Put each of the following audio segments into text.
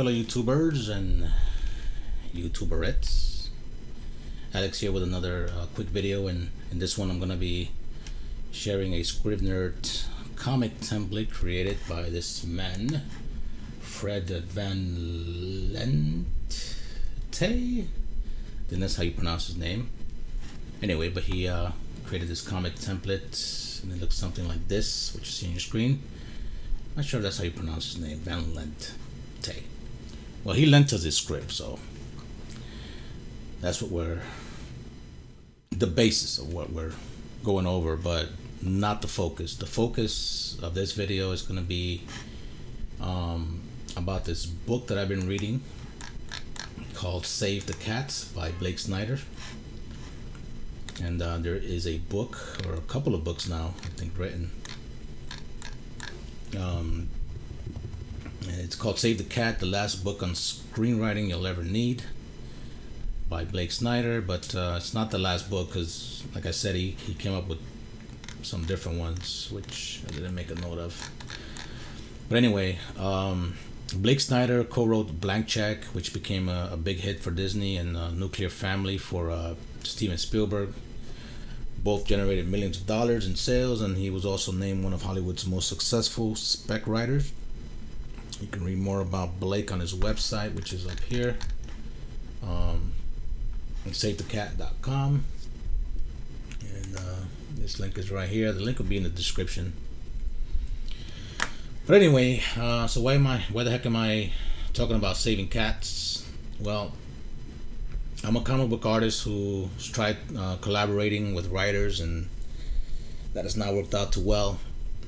fellow YouTubers and YouTuberettes. Alex here with another quick video, and in this one I'm going to be sharing a Scrivener comic template created by this man, Fred Van Lente. Then that's how you pronounce his name. Anyway, but he created this comic template, and it looks something like this, which you see on your screen. Not sure that's how you pronounce his name, Van Lente. Well, he lent us his script, so that's what we're, the basis of what we're going over, but not the focus. The focus of this video is going to be about this book that I've been reading called Save the Cat by Blake Snyder. And there is a book, or a couple of books now, I think, written. It's called Save the Cat, the last book on screenwriting you'll ever need, by Blake Snyder. But it's not the last book, because like I said, he came up with some different ones, which I didn't make a note of. But anyway, Blake Snyder co-wrote Blank Check, which became a big hit for Disney, and Nuclear Family for Steven Spielberg. Both generated millions of dollars in sales, and he was also named one of Hollywood's most successful spec writers. You can read more about Blake on his website, which is up here, savethecat.com, and this link is right here. The link will be in the description. But anyway, so why the heck am I talking about saving cats? Well, I'm a comic book artist who's tried collaborating with writers, and that has not worked out too well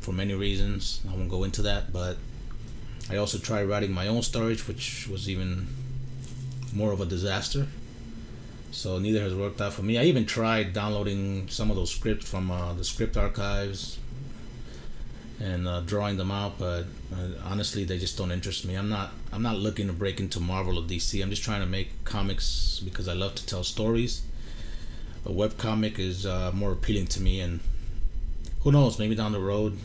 for many reasons. I won't go into that, but I also tried writing my own stories, which was even more of a disaster. So neither has worked out for me. I even tried downloading some of those scripts from the script archives and drawing them out, but honestly, they just don't interest me. I'm not looking to break into Marvel or DC. I'm just trying to make comics because I love to tell stories. A webcomic is more appealing to me, and who knows, maybe down the road,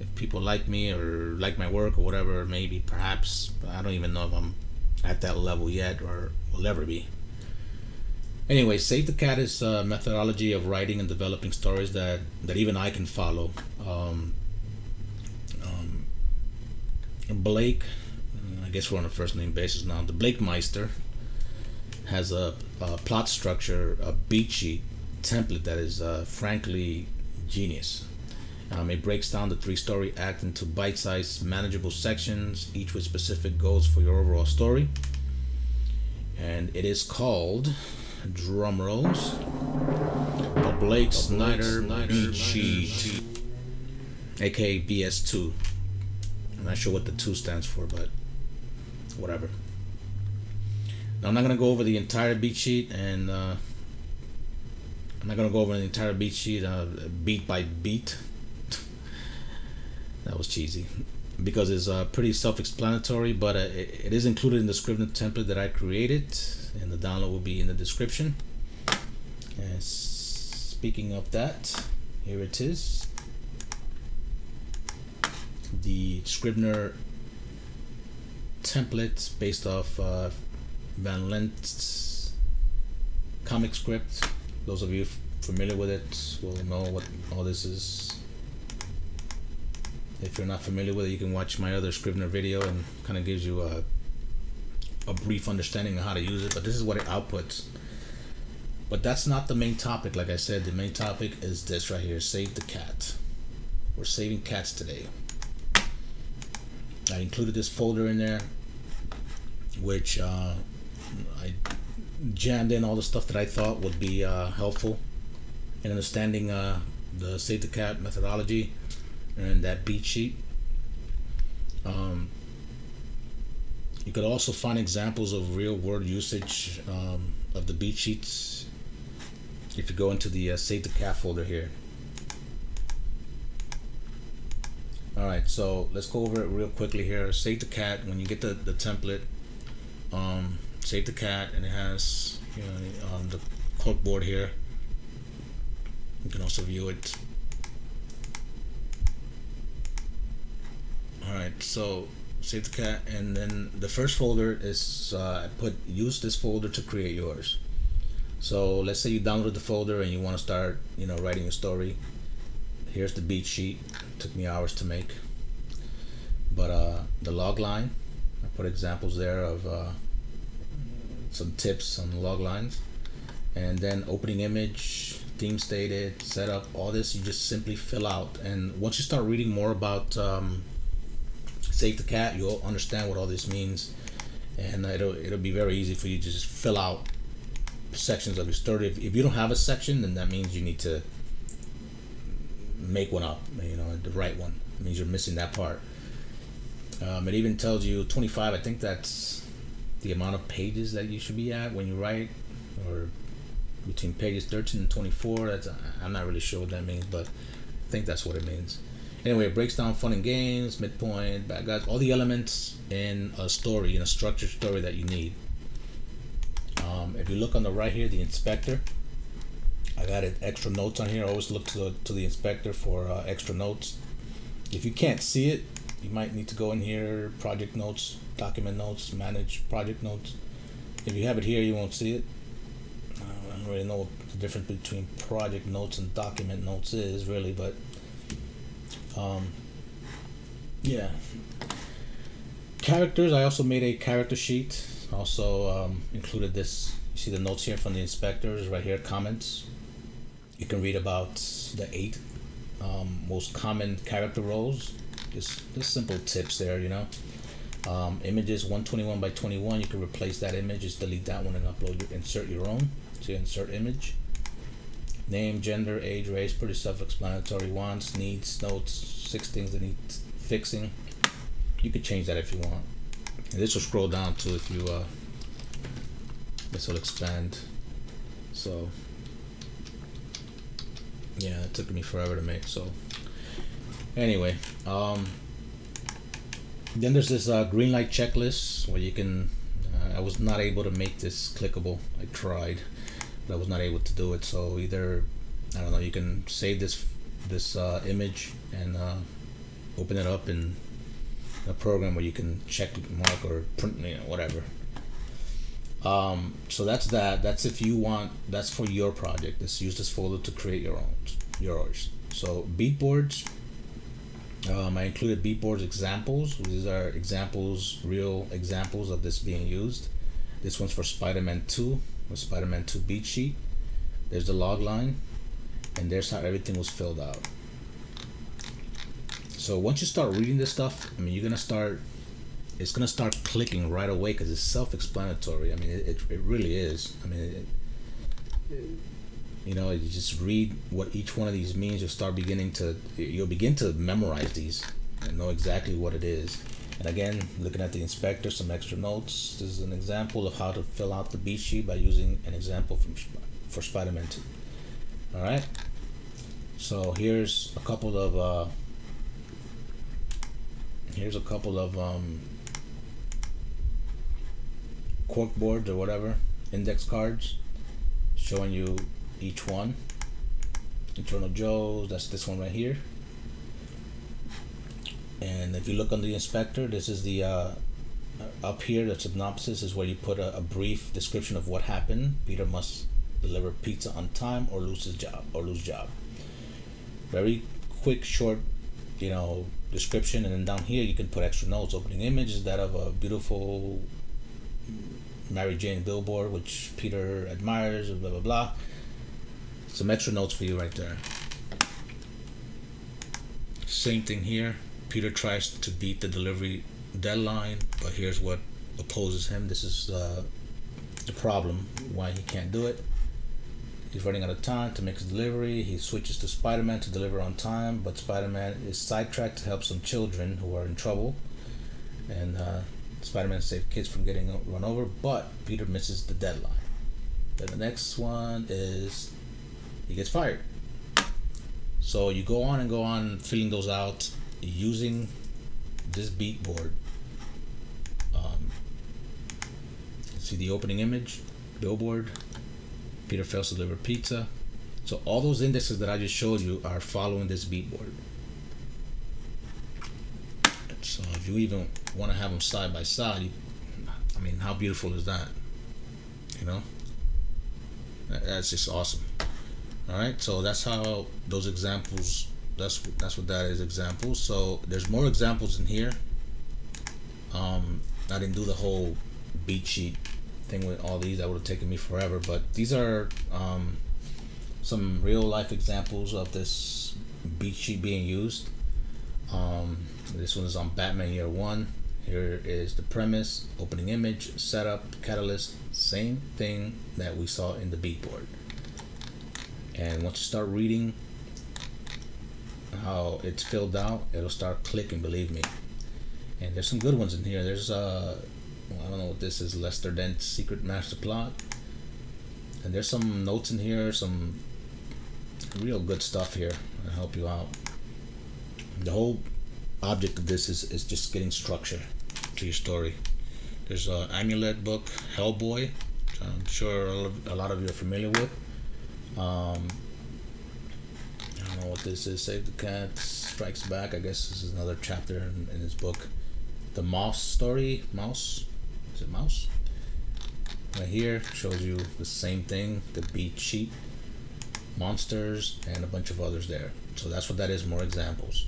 if people like me or like my work or whatever, maybe, perhaps. I don't even know if I'm at that level yet or will ever be. Anyway, Save the Cat is a methodology of writing and developing stories that even I can follow. Blake, I guess we're on a first name basis now, the Blake Meister has a plot structure, a beat sheet template that is frankly genius. It breaks down the three-story act into bite-sized manageable sections, each with specific goals for your overall story. And it is called, drum rolls, the Blake Snyder Beat Sheet, aka BS2. I'm not sure what the 2 stands for, but whatever. Now, I'm not going to go over the entire beat sheet, and beat by beat. That was cheesy, because it's pretty self-explanatory, but it is included in the Scrivener template that I created, and the download will be in the description. And speaking of that, here it is, the Scrivener template based off Van Lente's comic script. Those of you familiar with it will know what all this is. If you're not familiar with it, you can watch my other Scrivener video, and kind of gives you a brief understanding of how to use it, but this is what it outputs. But that's not the main topic. Like I said, the main topic is this right here, Save the Cat. We're saving cats today. I included this folder in there, which I jammed in all the stuff that I thought would be helpful in understanding the Save the Cat methodology and that beat sheet. You could also find examples of real world usage of the beat sheets if you go into the Save the Cat folder here. Alright, so let's go over it real quickly here. Save the Cat, when you get the template, Save the Cat, and it has, you know, the corkboard here. You can also view it. Alright, so Save the Cat, and then the first folder is I put use this folder to create yours. So let's say you download the folder and you want to start, you know, writing a story. Here's the beat sheet. It took me hours to make, but the log line, I put examples there of some tips on the log lines, and then opening image, theme stated, setup, all this you just simply fill out. And once you start reading more about Save the Cat, you'll understand what all this means, and it'll be very easy for you to just fill out sections of your story. If you don't have a section, then that means you need to make one up, you know, the right one. It means you're missing that part. It even tells you 25, I think that's the amount of pages that you should be at when you write, or between pages 13 and 24. That's, I'm not really sure what that means, but I think that's what it means. Anyway, it breaks down fun and games, midpoint, bad guys, all the elements in a story, in a structured story that you need. If you look on the right here, the inspector, I've added extra notes on here. I always look to the inspector for extra notes. If you can't see it, you might need to go in here, project notes, document notes, manage project notes. If you have it here, you won't see it. I don't really know what the difference between project notes and document notes is really, but yeah. Characters, I also made a character sheet. Also included this, you see the notes here from the inspectors right here, comments. You can read about the 8 most common character roles. Just simple tips there, you know. Images 121 by 21, you can replace that image, just delete that one and upload your, insert your own. So you insert image. Name, gender, age, race, pretty self-explanatory. Wants, needs, notes, 6 things that need fixing. You could change that if you want. And this will scroll down too if you, this will expand. So yeah, it took me forever to make, so. Anyway, then there's this green light checklist where you can, I was not able to make this clickable. I tried, but I was not able to do it. So either, I don't know, you can save this image and open it up in a program where you can check mark or print, you know, whatever. So that's that. That's if you want, that's for your project. Just use this folder to create your own, yours. So beatboards. I included beatboards examples. These are examples, real examples of this being used. This one's for Spider-Man 2, with Spider-Man 2 beat sheet. There's the log line, and there's how everything was filled out. So once you start reading this stuff, I mean, you're gonna start, it's gonna start clicking right away because it's self-explanatory. I mean, it really is. I mean, you know, you just read what each one of these means. You'll start beginning to, you'll begin to memorize these and know exactly what it is. And again, looking at the inspector, some extra notes. This is an example of how to fill out the beat sheet by using an example for Spider-Man 2. All right. So here's a couple of cork boards or whatever, index cards, showing you each one. Eternal Joe's, that's this one right here. And if you look on the inspector, this is the up here, the synopsis is where you put a brief description of what happened. Peter must deliver pizza on time or lose his job very quick, short, you know, description. And then down here you can put extra notes. Opening image is that of a beautiful Mary Jane billboard which Peter admires, blah blah blah. Some extra notes for you right there. Same thing here. Peter tries to beat the delivery deadline, but here's what opposes him. This is the problem, why he can't do it. He's running out of time to make his delivery. He switches to Spider-Man to deliver on time, but Spider-Man is sidetracked to help some children who are in trouble. And Spider-Man saves kids from getting run over, but Peter misses the deadline. Then the next one is he gets fired. So you go on and go on filling those out using this beat board. See the opening image, billboard, Peter fails to deliver pizza. So all those indexes that I just showed you are following this beat board. So if you even want to have them side by side, I mean, how beautiful is that? You know, that's just awesome. All right, so that's how those examples, that's what that is, examples. So there's more examples in here. I didn't do the whole beat sheet thing with all these, that would have taken me forever, but these are some real life examples of this beat sheet being used. This one is on Batman Year 1. Here is the premise, opening image, setup, catalyst, same thing that we saw in the beat board. And once you start reading how it's filled out, it'll start clicking, believe me. And there's some good ones in here. There's I don't know what this is, Lester Dent's Secret Master Plot. And there's some notes in here, some real good stuff here to help you out. The whole object of this is just getting structure to your story. There's Amulet Book, Hellboy, which I'm sure a lot of you are familiar with. I don't know what this is, Save the Cat Strikes Back. I guess this is another chapter in his book. The mouse story, mouse, is it mouse? Right here shows you the same thing, the beat sheet, monsters, and a bunch of others there. So that's what that is, more examples.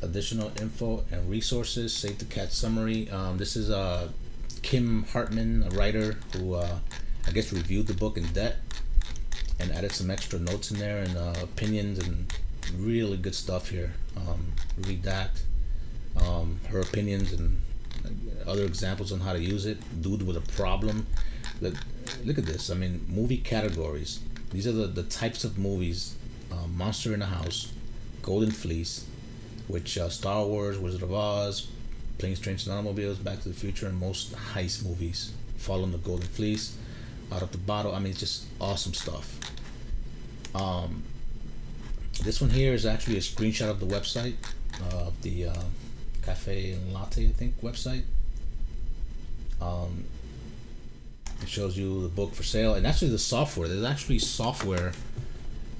Additional info and resources, Save the Cat summary. This is Kim Hartman, a writer who I guess reviewed the book in depth and added some extra notes in there and opinions and really good stuff here. Read that. Her opinions and other examples on how to use it. Dude with a problem. Look at this. I mean, movie categories. These are the types of movies. Monster in the House, Golden Fleece, which Star Wars, Wizard of Oz, Planes, Trains, and Automobiles, Back to the Future, and most heist movies fall on the Golden Fleece. Out of the Bottle. I mean, it's just awesome stuff. This one here is actually a screenshot of the website, of the Cafe and Latte, I think, website. It shows you the book for sale, and actually the software. There's actually software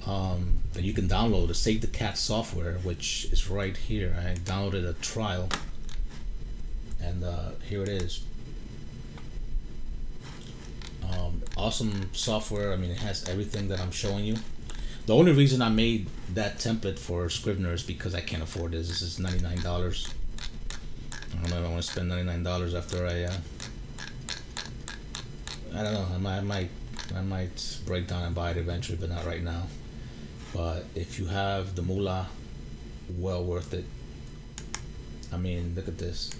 that you can download, the Save the Cat software, which is right here. I downloaded a trial, and here it is. Awesome software. I mean, it has everything that I'm showing you. The only reason I made that template for Scrivener is because I can't afford this. This is $99. I don't know if I want to spend $99 after I don't know. I might break down and buy it eventually, but not right now. But if you have the moolah, well worth it. I mean, look at this.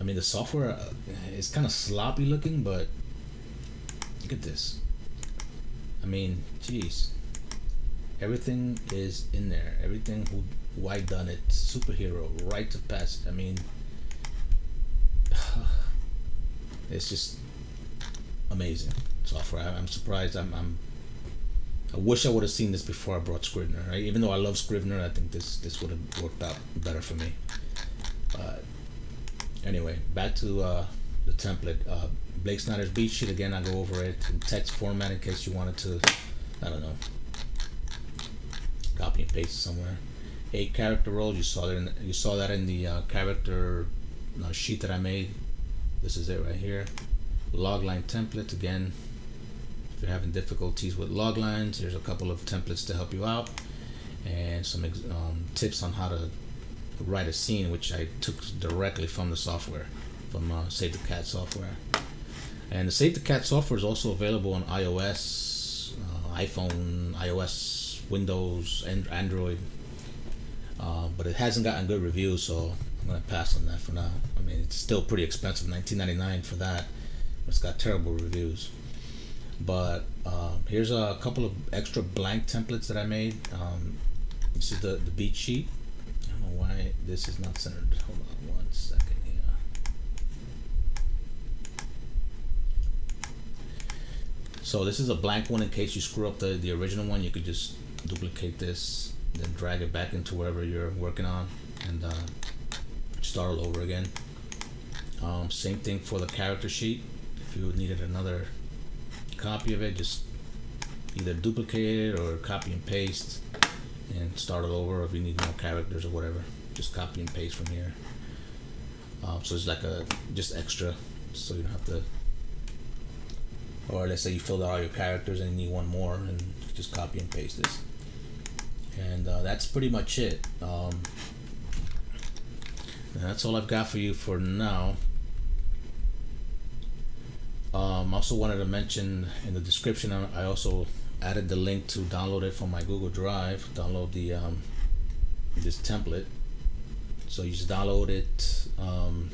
I mean, the software is kind of sloppy looking, but look at this. I mean, geez, everything is in there. Everything, who I done it, superhero, rites of passage. I mean, it's just amazing software. I'm surprised. I wish I would have seen this before I brought Scrivener. Right? Even though I love Scrivener, I think this would have worked out better for me. Anyway, back to the template. Blake Snyder's beat sheet. Again, I go over it in text format in case you wanted to, I don't know, copy and paste somewhere. 8 character roles. You saw that in the character sheet that I made. This is it right here. Logline template. Again, if you're having difficulties with loglines, here's a couple of templates to help you out, and some tips on how to write a scene, which I took directly from the software, from Save the Cat software. And the Save the Cat software is also available on iOS, iPhone, iOS, Windows, and Android. But it hasn't gotten good reviews, so I'm gonna pass on that for now. I mean, it's still pretty expensive, $19.99 for that. It's got terrible reviews. But here's a couple of extra blank templates that I made. This is the beat sheet. I don't know why this is not centered. Hold on one second here. So this is a blank one in case you screw up the original one. You could just duplicate this, then drag it back into wherever you're working on, and start all over again. Same thing for the character sheet. If you needed another copy of it, just either duplicate it or copy and paste and start it over if you need more characters or whatever. just copy and paste from here. So it's like a just extra, so you don't have to. Or let's say you filled out all your characters and you need one more, and just copy and paste this. And that's pretty much it. And that's all I've got for you for now. I also wanted to mention in the description, I also added the link to download it from my Google Drive. Download the this template. So you just download it, and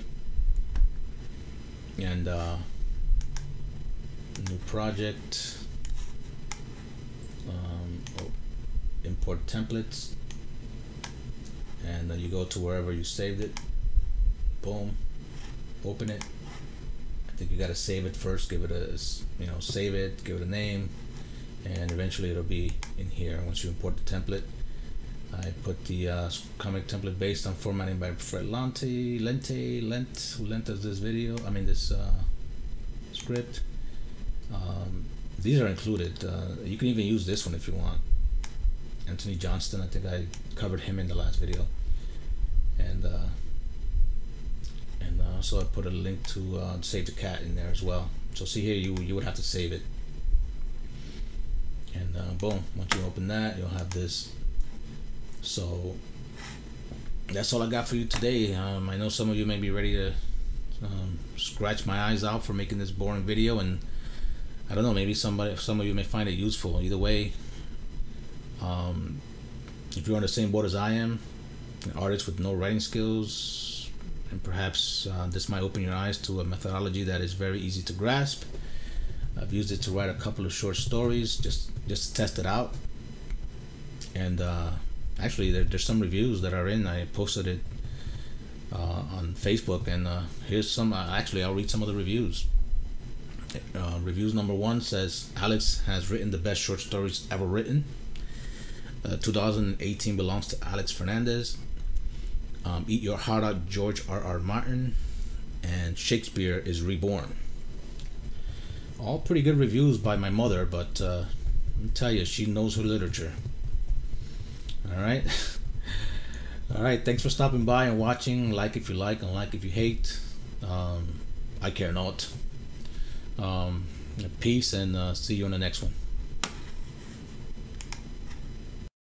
new project, import templates, and you go to wherever you saved it. Boom, open it. I think you gotta save it first. Give it a, you know, save it, give it a name, and eventually it'll be in here once you import the template. I put the comic template based on formatting by Fred Lente, who lent us this video. I mean this script. These are included. You can even use this one if you want. Anthony Johnston, I think I covered him in the last video. And so I put a link to Save the Cat in there as well. So see here, you would have to save it. And boom, once you open that, you'll have this. So that's all I got for you today. I know some of you may be ready to scratch my eyes out for making this boring video, and I don't know, maybe some of you may find it useful. Either way, if you're on the same boat as I am, an artist with no writing skills, and perhaps this might open your eyes to a methodology that is very easy to grasp. I've used it to write a couple of short stories just to test it out, and actually there's some reviews that are in. I posted it on Facebook, and here's some. Actually, I'll read some of the reviews. Reviews number 1 says, "Alex has written the best short stories ever written." 2018 belongs to Alex Fernandez. "Eat your heart out, George R.R. Martin," and "Shakespeare is reborn." All pretty good reviews by my mother, but let me tell you, she knows her literature. All right. All right. Thanks for stopping by and watching. Like if you like, and like if you hate. I care not. Peace, and see you on the next one.